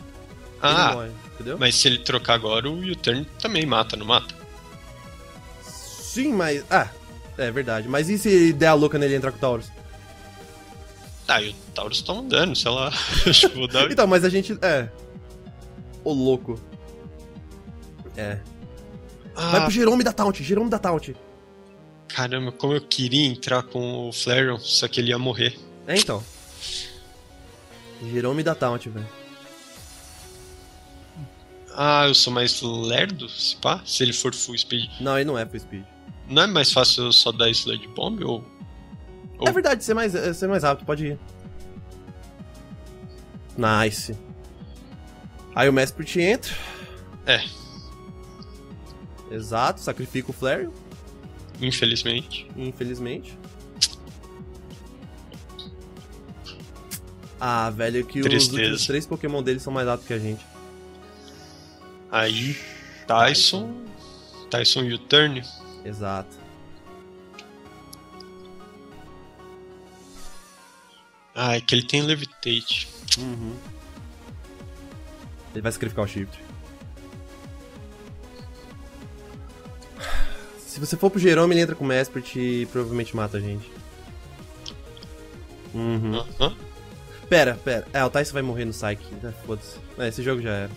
Ah, ele morre, entendeu? Mas se ele trocar agora, o U-turn também mata, não mata? Sim, mas... Ah, é verdade. Mas e se der a louca nele e entrar com o Tauros? Ah, e o Tauros tá andando, sei lá. Acho que vou dar... Então, mas a gente... É. Ô, louco. É. Ah. Vai pro Jerome da Taunt, Jerome da Taunt. Caramba, como eu queria entrar com o Flareon, só que ele ia morrer. É, então. Jerome da Taunt, velho. Ah, eu sou mais lerdo, se pá? Se ele for full speed. Não, ele não é full speed. Não é mais fácil eu só dar Sludge Bomb ou... É verdade, ser mais rápido, pode ir. Nice. Aí o Mesprit entra. É. Exato, sacrifica o Flareon. Infelizmente. Infelizmente. Ah, velho, que os 3 Pokémon dele são mais rápidos que a gente. Aí, Tyson e U-turn. Exato. Ah, é que ele tem Levitate. Uhum. Ele vai sacrificar o Shift. Se você for pro Jerome, ele entra com o Mesprit e provavelmente mata a gente. Uhum. Uh-huh. Pera. É, o Tyson vai morrer no Psyche. Né? Foda-se. É, esse jogo já era.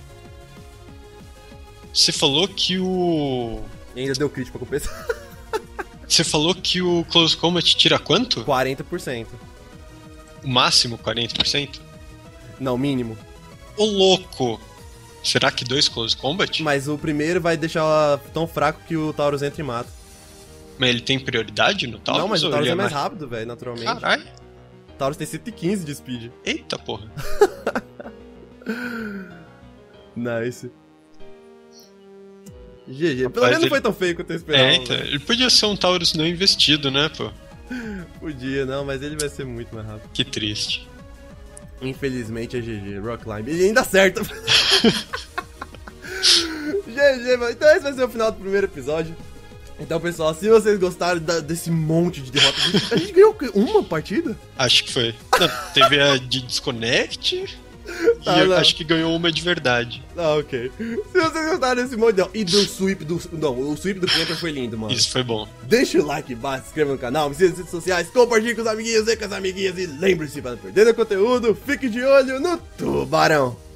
Você falou que o... E ainda deu crítico pra compensar. Você falou que o Close Combat tira quanto? 40%. O máximo 40%? Não, mínimo. Ô, louco! Será que 2 Close Combat? Mas o primeiro vai deixar ela tão fraco que o Tauros entra e mata. Mas ele tem prioridade no Tauros? Não, mas o Tauros é mais rápido, velho, naturalmente. Caralho. O Tauros tem 115 de speed. Eita, porra. Nice. GG. Rapaz, pelo menos não foi tão feio quanto eu esperava. É, então, ele podia ser um Tauros não investido, né, pô? Podia, não, mas ele vai ser muito mais rápido. Que triste. Infelizmente é GG, Rock Climb. Ele ainda acerta. GG, mano. Então esse vai ser o final do primeiro episódio. Então, pessoal, se vocês gostaram desse monte de derrotas... A gente ganhou uma partida? Acho que foi. Não, teve a de Disconnect... Tá, eu acho que ganhou uma de verdade. Ah, ok. Se vocês gostaram desse modelo e do sweep do... Não, o sweep do Camper foi lindo, mano. Isso foi bom. Deixa o like embaixo, se inscreva no canal, me siga nas redes sociais, compartilhe com os amiguinhos e com as amiguinhas. E lembre-se, para não perder o conteúdo, fique de olho no Tubarão.